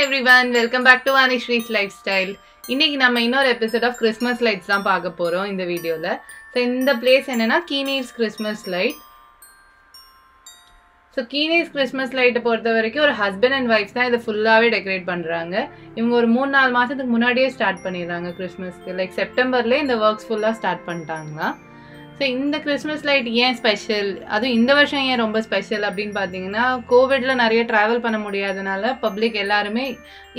Hi everyone, welcome back to Anishree's lifestyle. இன்னைக்கு நம்ம இன்னொரு எபிசோட் ஆஃப் கிறிஸ்மஸ் லைட்ஸ் தான் பார்க்க போறோம் இந்த வீடியோல. சோ இந்த பிளேஸ் என்னன்னா கீனீஸ் கிறிஸ்மஸ் லைட். சோ கீனீஸ் கிறிஸ்மஸ் லைட்டை பொறுத்த வரைக்கும் ஒரு ஹஸ்பண்ட் அண்ட் வைஃப் தான் இதை ஃபுல்லாவே டெக்கரேட் பண்றாங்க. இவங்க ஒரு 3-4 மாசத்துக்கு முன்னாடியே ஸ்டார்ட் பண்ணிடுறாங்க கிறிஸ்மஸ்க்கு. லைக் செப்டம்பர்ல இந்த ஒர்க்ஸ் ஃபுல்லா ஸ்டார்ட் பண்ணிட்டாங்க. ஸோ இந்த கிறிஸ்மஸ் லைட் ஏன் ஸ்பெஷல், அதுவும் இந்த வருஷம் ஏன் ரொம்ப ஸ்பெஷல் அப்படின்னு பார்த்தீங்கன்னா, கோவிடில் நிறைய ட்ராவல் பண்ண முடியாதனால பப்ளிக் எல்லாருமே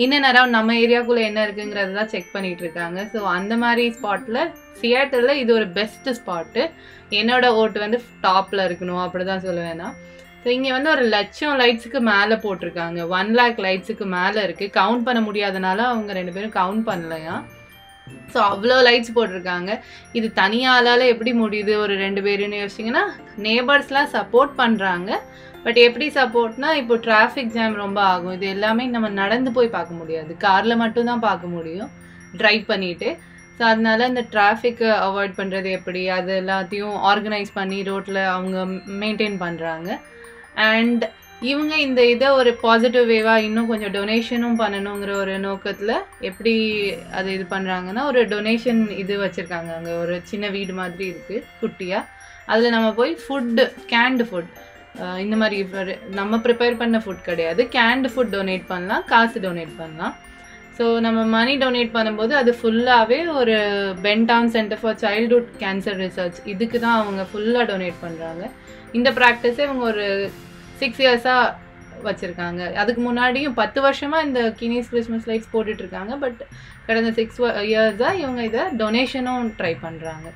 இன் அண்ட் அரவுண்ட் நம்ம ஏரியாவுக்குள்ளே என்ன இருக்குங்கிறத தான் செக் பண்ணிகிட்டு இருக்காங்க. ஸோ அந்த மாதிரி ஸ்பாட்டில் சியாட்டலில் இது ஒரு பெஸ்ட்டு ஸ்பாட்டு. என்னோட ஓட்டு வந்து டாப்பில் இருக்கணும் அப்படி தான் சொல்லுவேன்னா. ஸோ இங்கே வந்து 1,00,000 லைட்ஸுக்கு மேலே போட்டிருக்காங்க. 1,00,000 லைட்ஸுக்கு மேலே இருக்குது. கவுண்ட் பண்ண முடியாதனால அவங்க 2 பேரும் கவுண்ட் பண்ணலையா. ஸோ அவ்வளோ லைட்ஸ் போட்டிருக்காங்க. இது தனியாளால் எப்படி முடியுது ஒரு 2 பேருன்னு யோசிச்சிங்கன்னா, நேபர்ஸ்லாம் சப்போர்ட் பண்ணுறாங்க. பட் எப்படி சப்போர்ட்னா, இப்போ டிராஃபிக் ஜாம் ரொம்ப ஆகும். இது எல்லாமே நம்ம நடந்து போய் பார்க்க முடியாது, காரில் மட்டும்தான் பார்க்க முடியும் ட்ரைவ் பண்ணிவிட்டு. ஸோ அதனால் இந்த டிராஃபிக்கை அவாய்ட் பண்ணுறது எப்படி, அது எல்லாத்தையும் ஆர்கனைஸ் பண்ணி ரோட்டில் அவங்க மெயின்டைன் பண்ணுறாங்க. அண்ட் இவங்க இந்த இதை ஒரு பாசிட்டிவ் வேவாக இன்னும் கொஞ்சம் டொனேஷனும் பண்ணணுங்கிற ஒரு நோக்கத்தில் எப்படி அது இது பண்ணுறாங்கன்னா, ஒரு டொனேஷன் இது வச்சுருக்காங்க. அங்கே ஒரு சின்ன வீடு மாதிரி இருக்குது குட்டியாக. அதில் நம்ம போய் ஃபுட்டு, கேண்டு ஃபுட், இந்த மாதிரி நம்ம ப்ரிப்பேர் பண்ண ஃபுட் கிடையாது, கேண்டு ஃபுட் டொனேட் பண்ணலாம், காசு டொனேட் பண்ணலாம். ஸோ நம்ம மணி டொனேட் பண்ணும்போது அது ஃபுல்லாகவே ஒரு Benton centre for childhood cancer research, இதுக்கு தான் அவங்க ஃபுல்லாக டொனேட் பண்ணுறாங்க. இந்த ப்ராக்டிஸே இவங்க ஒரு 6 இயர்ஸாக வச்சுருக்காங்க. அதுக்கு முன்னாடியும் 10 வருஷமாக இந்த கீனீஸ் கிறிஸ்மஸ் லைட்ஸ் போட்டுட்ருக்காங்க. பட் கடந்த 6 இயர்ஸாக இவங்க இதை டொனேஷனும் ட்ரை பண்ணுறாங்க.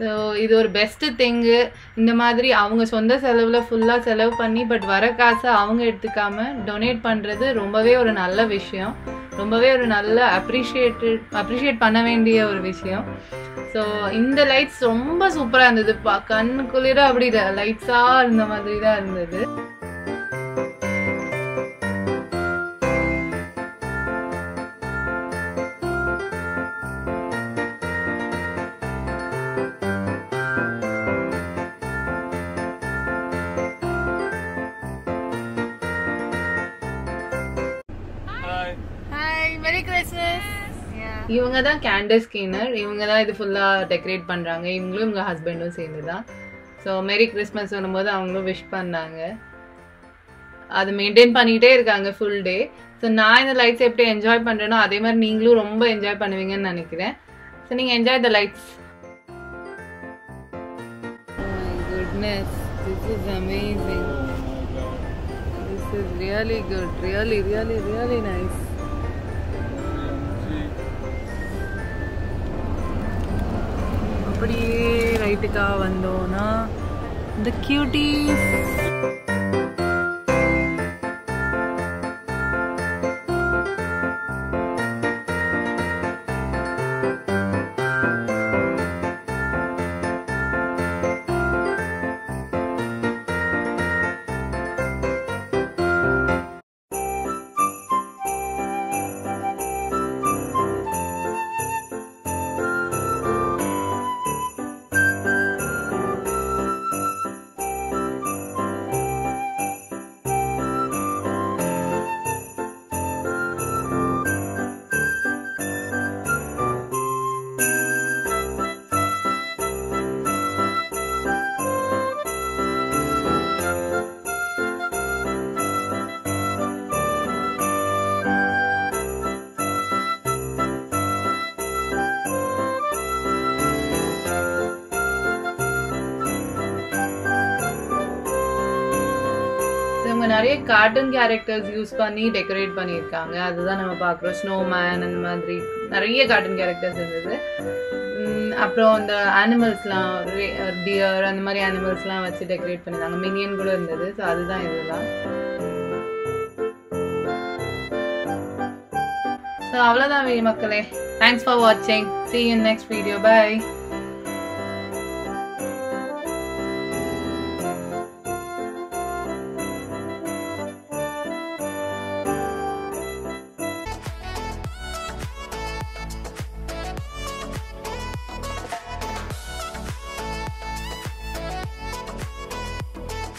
ஸோ இது ஒரு பெஸ்ட்டு திங்கு. இந்த மாதிரி அவங்க சொந்த செலவில் ஃபுல்லாக செலவு பண்ணி பட் வர காசை அவங்க எடுத்துக்காமல் டொனேட் பண்ணுறது ரொம்பவே ஒரு நல்ல விஷயம், ரொம்பவே ஒரு நல்ல அப்ரிஷியேட் பண்ண வேண்டிய ஒரு விஷயம். ஸோ இந்த லைட்ஸ் ரொம்ப சூப்பராக இருந்தது. கண்ணுக்குளிர அப்படி லைட்ஸாக இருந்த மாதிரி தான் இருந்தது. இவங்க தான் கேண்டஸ் கீனர். இவங்க தான் இது ஃபுல்லாக டெக்கரேட் பண்ணுறாங்க. இவங்களும் இவங்க ஹஸ்பண்டும் சேர்ந்து தான். ஸோ மேரி கிறிஸ்மஸ் சொல்லும்போது அவங்களும் விஷ் பண்ணாங்க. அது மெயின்டைன் பண்ணிகிட்டே இருக்காங்க ஃபுல் டே. ஸோ நான் இந்த லைட்ஸ் எப்படி என்ஜாய் பண்ணுறேனோ அதே மாதிரி நீங்களும் ரொம்ப என்ஜாய் பண்ணுவீங்கன்னு நினைக்கிறேன். ஸோ நீங்கள் enjoy the lights. Goodness, this is amazing. This is really good, really really really nice. அப்படியே ரைட்டுக்காக வந்தோன்னா இந்த கியூட்டீஸ். நிறைய கார்ட்டூன் கேரக்டர்ஸ் யூஸ் பண்ணி டெக்கரேட் பண்ணியிருக்காங்க. அதுதான் நம்ம பார்க்குறோம். ஸ்னோமேன், அந்த மாதிரி நிறைய கார்ட்டூன் கேரக்டர்ஸ் இருந்தது. அப்புறம் இந்த அனிமல்ஸ்லாம், டியர், அந்த மாதிரி அனிமல்ஸ்லாம் வச்சு டெக்கரேட் பண்ணியிருந்தாங்க. மினியன் கூட இருந்தது. ஸோ அதுதான் இதுதான். ஸோ அவ்வளோதான் மக்களே. தேங்க்ஸ் ஃபார் வாட்சிங். See you in next video. Bye.